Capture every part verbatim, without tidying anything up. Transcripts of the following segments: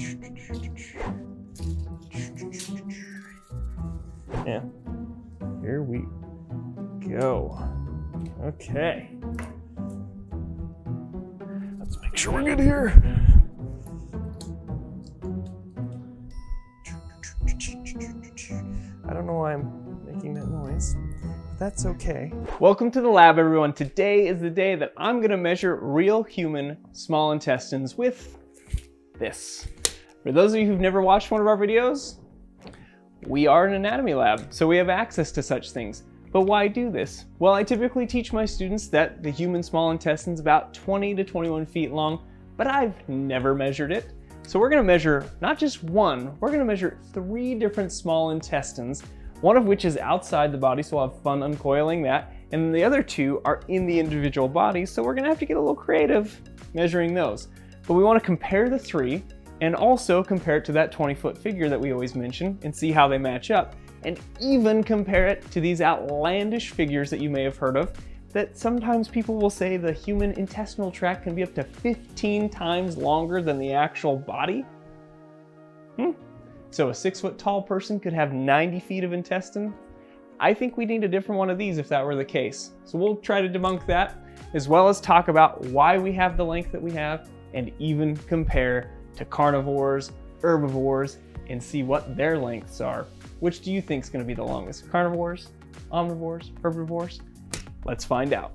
And here we go. Okay. Let's make sure we're good here. I don't know why I'm making that noise. That's okay. Welcome to the lab, everyone. Today is the day that I'm gonna measure real human small intestines with this. For those of you who've never watched one of our videos, we are an anatomy lab, so we have access to such things. But why do this? Well, I typically teach my students that the human small intestine is about twenty to twenty-one feet long, but I've never measured it. So we're gonna measure not just one, we're gonna measure three different small intestines, one of which is outside the body, so we'll have fun uncoiling that, and the other two are in the individual body, so we're gonna have to get a little creative measuring those. But we wanna compare the three, and also compare it to that twenty-foot figure that we always mention, and see how they match up, and even compare it to these outlandish figures that you may have heard of, that sometimes people will say the human intestinal tract can be up to fifteen times longer than the actual body. Hmm. So a six foot tall person could have ninety feet of intestine. I think we need a different one of these if that were the case. So we'll try to debunk that, as well as talk about why we have the length that we have, and even compare to carnivores, herbivores, and see what their lengths are. Which do you think is going to be the longest? Carnivores, omnivores, herbivores? Let's find out.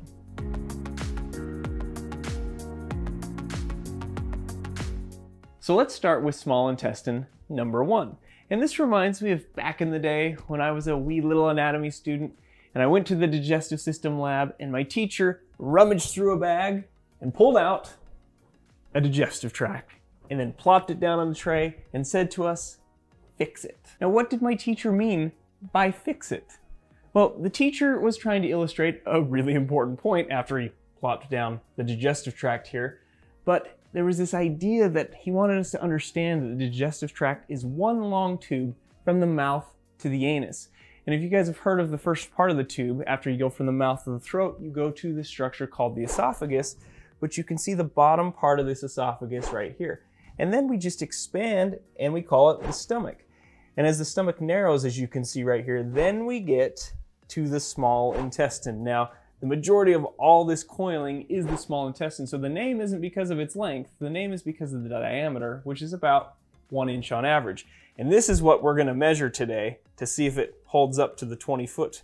So let's start with small intestine number one. And this reminds me of back in the day when I was a wee little anatomy student and I went to the digestive system lab and my teacher rummaged through a bag and pulled out a digestive tract and then plopped it down on the tray and said to us, fix it. Now, what did my teacher mean by fix it? Well, the teacher was trying to illustrate a really important point after he plopped down the digestive tract here, but there was this idea that he wanted us to understand that the digestive tract is one long tube from the mouth to the anus. And if you guys have heard of the first part of the tube, after you go from the mouth to the throat, you go to this structure called the esophagus, which you can see the bottom part of this esophagus right here. And then we just expand and we call it the stomach. And as the stomach narrows, as you can see right here, then we get to the small intestine. Now, the majority of all this coiling is the small intestine, so the name isn't because of its length, the name is because of the diameter, which is about one inch on average. And this is what we're gonna measure today to see if it holds up to the twenty foot,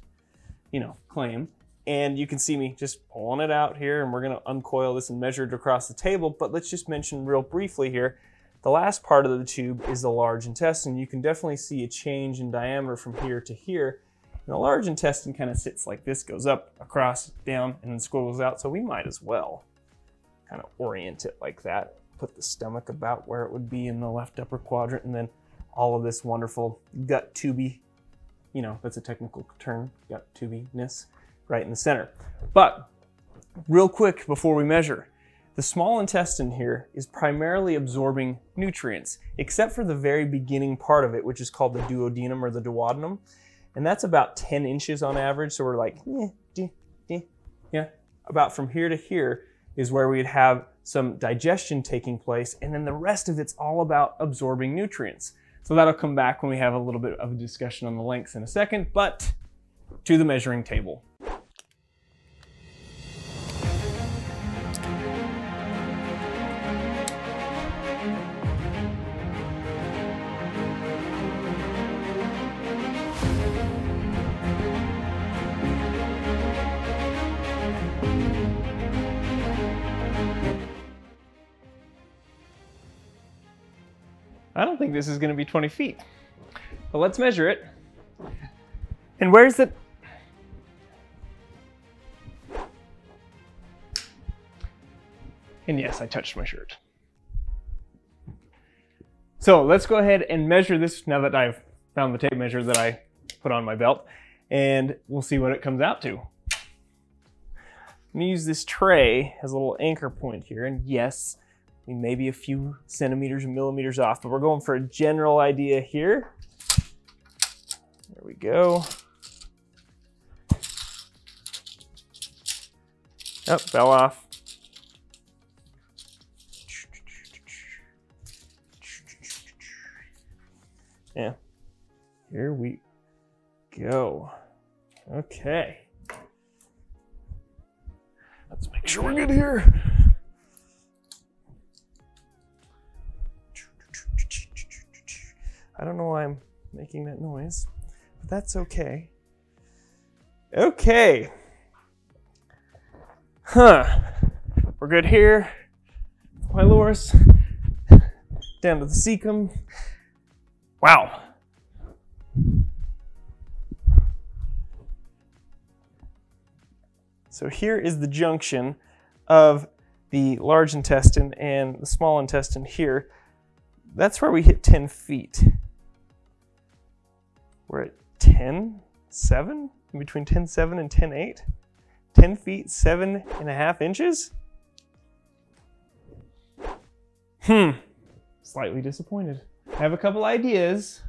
you know, claim. And you can see me just pulling it out here, and we're gonna uncoil this and measure it across the table, but let's just mention real briefly here, the last part of the tube is the large intestine. You can definitely see a change in diameter from here to here. And the large intestine kind of sits like this, goes up, across, down, and then squiggles out. So we might as well kind of orient it like that. Put the stomach about where it would be in the left upper quadrant, and then all of this wonderful gut tubey, you know, that's a technical term, gut tubiness, right in the center. But real quick before we measure, the small intestine here is primarily absorbing nutrients, except for the very beginning part of it, which is called the duodenum or the duodenum. And that's about ten inches on average. So we're like, yeah, yeah, yeah, yeah. About from here to here is where we'd have some digestion taking place. And then the rest of it's all about absorbing nutrients. So that'll come back when we have a little bit of a discussion on the lengths in a second, but to the measuring table. I don't think this is gonna be twenty feet, but let's measure it. And where's the... And yes, I touched my shirt. So let's go ahead and measure this now that I've found the tape measure that I put on my belt, and we'll see what it comes out to. I'm gonna use this tray as a little anchor point here, and yes, maybe a few centimeters and millimeters off, but we're going for a general idea here. There we go. Oh, fell off. Yeah. Here we go. Okay. Let's make sure we're good here. I don't know why I'm making that noise, but that's okay. Okay. Huh. We're good here. Pylorus. Down to the cecum. Wow. So here is the junction of the large intestine and the small intestine here. That's where we hit ten feet. We're at ten, seven, in between ten seven and ten eight. ten feet, seven and a half inches. Hmm, slightly disappointed. I have a couple ideas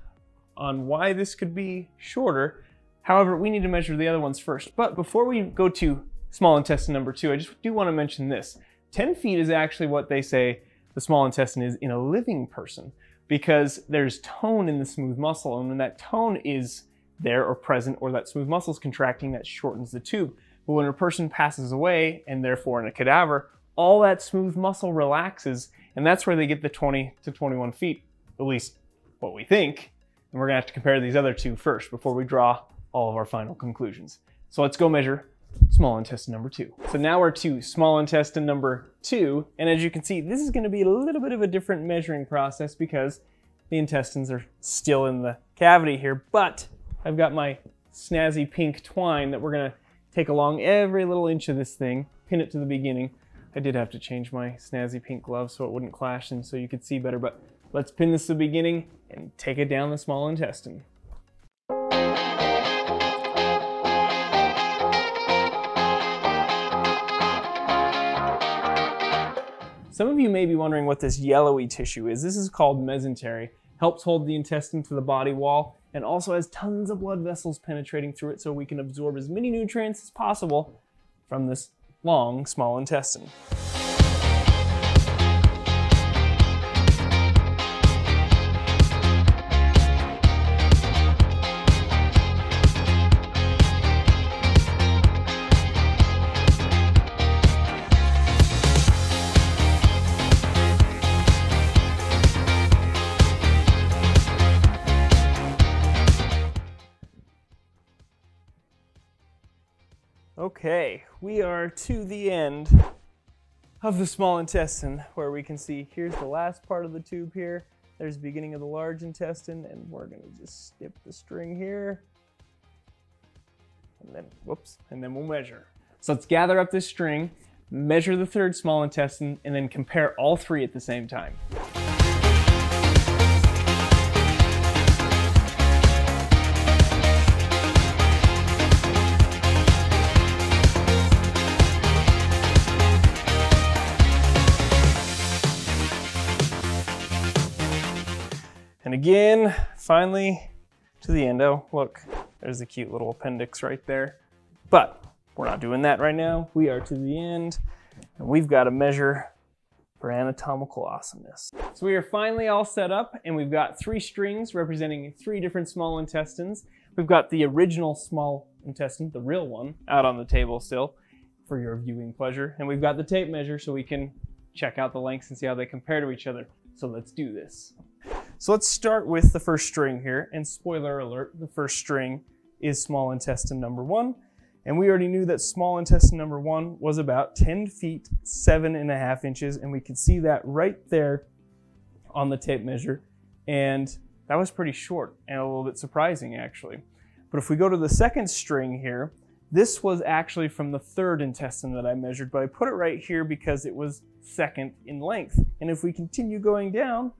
on why this could be shorter. However, we need to measure the other ones first. But before we go to small intestine number two, I just do want to mention this. ten feet is actually what they say the small intestine is in a living person, because there's tone in the smooth muscle, and when that tone is there or present, or that smooth muscle is contracting, that shortens the tube. But when a person passes away, and therefore in a cadaver, all that smooth muscle relaxes, and that's where they get the twenty to twenty-one feet, at least what we think. And we're gonna have to compare these other two first before we draw all of our final conclusions. So let's go measure small intestine number two. So now we're to small intestine number two, and as you can see, this is gonna be a little bit of a different measuring process because the intestines are still in the cavity here, but I've got my snazzy pink twine that we're gonna take along every little inch of this thing, pin it to the beginning. I did have to change my snazzy pink gloves so it wouldn't clash and so you could see better, but let's pin this to the beginning and take it down the small intestine. Some of you may be wondering what this yellowy tissue is. This is called mesentery. Helps hold the intestine to the body wall and also has tons of blood vessels penetrating through it so we can absorb as many nutrients as possible from this long small intestine. Okay, we are to the end of the small intestine where we can see here's the last part of the tube here. There's the beginning of the large intestine, and we're gonna just snip the string here. And then, whoops, and then we'll measure. So let's gather up this string, measure the third small intestine, and then compare all three at the same time. And again, finally, to the endo. Look, there's a cute little appendix right there. But we're not doing that right now. We are to the end, and we've got to measure for anatomical awesomeness. So we are finally all set up, and we've got three strings representing three different small intestines. We've got the original small intestine, the real one, out on the table still for your viewing pleasure. And we've got the tape measure so we can check out the lengths and see how they compare to each other. So let's do this. So let's start with the first string here, and spoiler alert, the first string is small intestine number one, and we already knew that small intestine number one was about ten feet, seven and a half inches, and we could see that right there on the tape measure, and that was pretty short and a little bit surprising actually. But if we go to the second string here, this was actually from the third intestine that I measured, but I put it right here because it was second in length, and if we continue going down,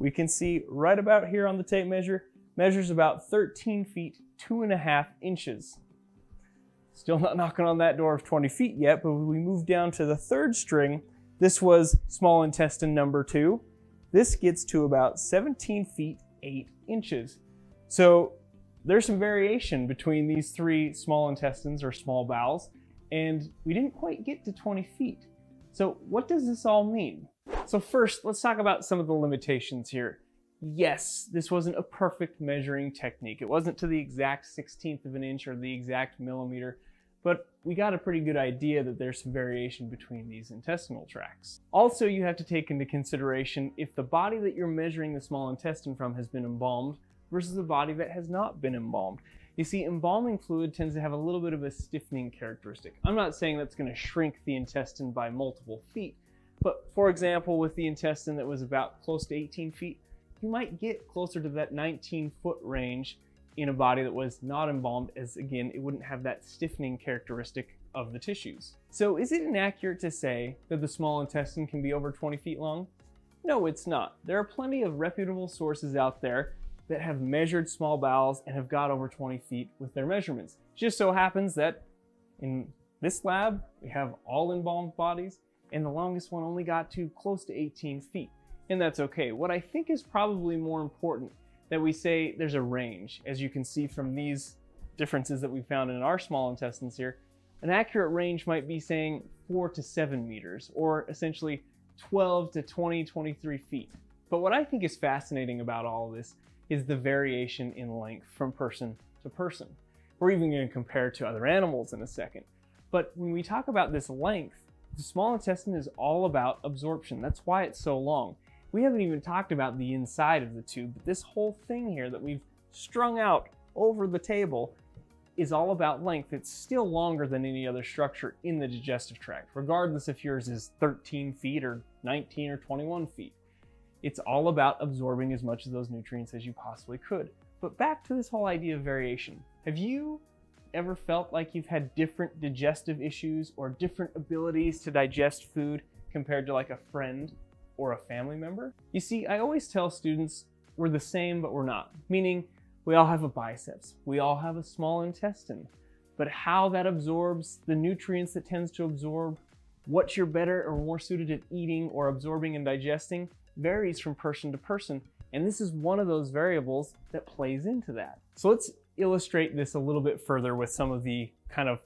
we can see right about here on the tape measure, measures about thirteen feet, two and a half inches. Still not knocking on that door of twenty feet yet, but when we move down to the third string, this was small intestine number two. This gets to about seventeen feet, eight inches. So there's some variation between these three small intestines or small bowels, and we didn't quite get to twenty feet. So what does this all mean? So first, let's talk about some of the limitations here. yes, this wasn't a perfect measuring technique. It wasn't to the exact sixteenth of an inch or the exact millimeter, but we got a pretty good idea that there's some variation between these intestinal tracts. Also, you have to take into consideration if the body that you're measuring the small intestine from has been embalmed versus a body that has not been embalmed. You see, embalming fluid tends to have a little bit of a stiffening characteristic. I'm not saying that's going to shrink the intestine by multiple feet, but for example, with the intestine that was about close to eighteen feet, you might get closer to that nineteen foot range in a body that was not embalmed, as again, it wouldn't have that stiffening characteristic of the tissues. So is it inaccurate to say that the small intestine can be over twenty feet long? No, it's not. There are plenty of reputable sources out there that have measured small bowels and have got over twenty feet with their measurements. It just so happens that in this lab, we have all embalmed bodies, and the longest one only got to close to eighteen feet. And that's okay. What I think is probably more important that we say there's a range, as you can see from these differences that we found in our small intestines here. An accurate range might be saying four to seven meters, or essentially twelve to twenty, twenty-three feet. But what I think is fascinating about all of this is the variation in length from person to person. We're even going to compare to other animals in a second. But when we talk about this length, the small intestine is all about absorption. That's why it's so long. We haven't even talked about the inside of the tube, but this whole thing here that we've strung out over the table is all about length. It's still longer than any other structure in the digestive tract, regardless if yours is thirteen feet or nineteen or twenty-one feet. It's all about absorbing as much of those nutrients as you possibly could. But back to this whole idea of variation. Have you ever felt like you've had different digestive issues or different abilities to digest food compared to like a friend or a family member? You see, I always tell students we're the same, but we're not. Meaning we all have a biceps, we all have a small intestine, but how that absorbs the nutrients that tends to absorb, what you're better or more suited at eating or absorbing and digesting varies from person to person. And this is one of those variables that plays into that. So let's illustrate this a little bit further with some of the kind of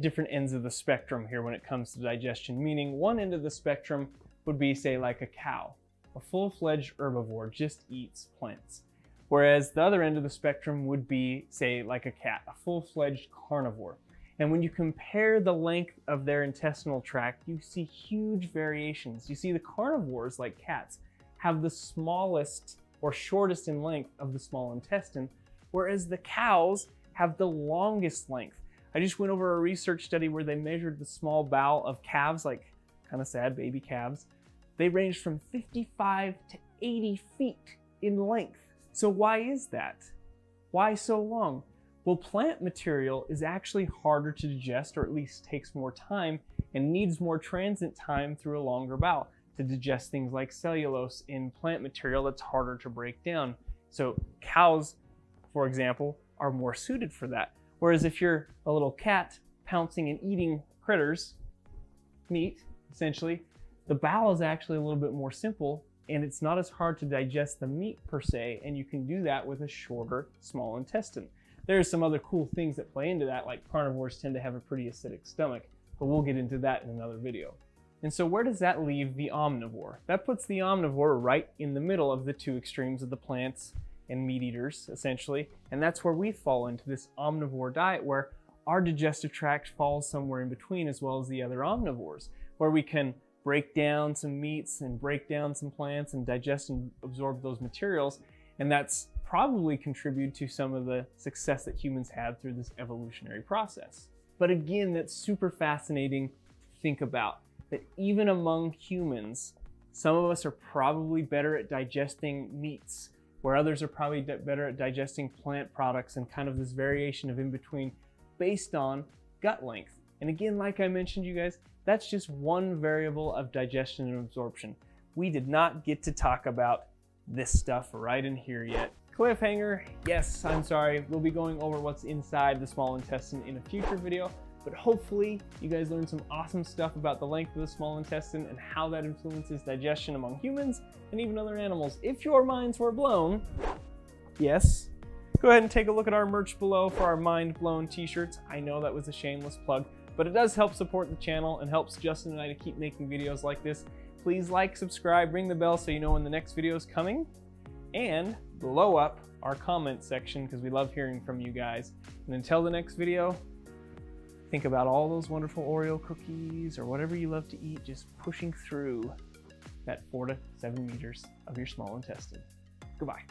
different ends of the spectrum here when it comes to digestion, meaning one end of the spectrum would be, say, like a cow. A full-fledged herbivore just eats plants. Whereas the other end of the spectrum would be, say, like a cat, a full-fledged carnivore. And when you compare the length of their intestinal tract, you see huge variations. You see the carnivores, like cats, have the smallest or shortest in length of the small intestine, whereas the cows have the longest length. I just went over a research study where they measured the small bowel of calves, like kind of sad, baby calves. They range from fifty-five to eighty feet in length. So why is that? Why so long? Well, plant material is actually harder to digest, or at least takes more time and needs more transit time through a longer bowel to digest things like cellulose in plant material that's harder to break down. So cows, for example, are more suited for that. Whereas if you're a little cat pouncing and eating critters, meat, essentially, the bowel is actually a little bit more simple and it's not as hard to digest the meat per se, and you can do that with a shorter small intestine. There's some other cool things that play into that, like carnivores tend to have a pretty acidic stomach, but we'll get into that in another video. And so where does that leave the omnivore? That puts the omnivore right in the middle of the two extremes of the plants and meat eaters, essentially, and that's where we fall into this omnivore diet, where our digestive tract falls somewhere in between, as well as the other omnivores, where we can break down some meats and break down some plants and digest and absorb those materials. And that's probably contributed to some of the success that humans have through this evolutionary process. But again, that's super fascinating to think about, that even among humans, some of us are probably better at digesting meats, where others are probably better at digesting plant products, and kind of this variation of in between based on gut length. And again, like I mentioned, you guys, that's just one variable of digestion and absorption. We did not get to talk about this stuff right in here yet. Cliffhanger, yes, I'm sorry. We'll be going over what's inside the small intestine in a future video, but hopefully you guys learned some awesome stuff about the length of the small intestine and how that influences digestion among humans and even other animals. If your minds were blown, yes, go ahead and take a look at our merch below for our Mind Blown t-shirts. I know that was a shameless plug, but it does help support the channel and helps Justin and I to keep making videos like this. Please like, subscribe, ring the bell so you know when the next video is coming, and blow up our comment section because we love hearing from you guys. And until the next video, think about all those wonderful Oreo cookies or whatever you love to eat, just pushing through that four to seven meters of your small intestine. Goodbye.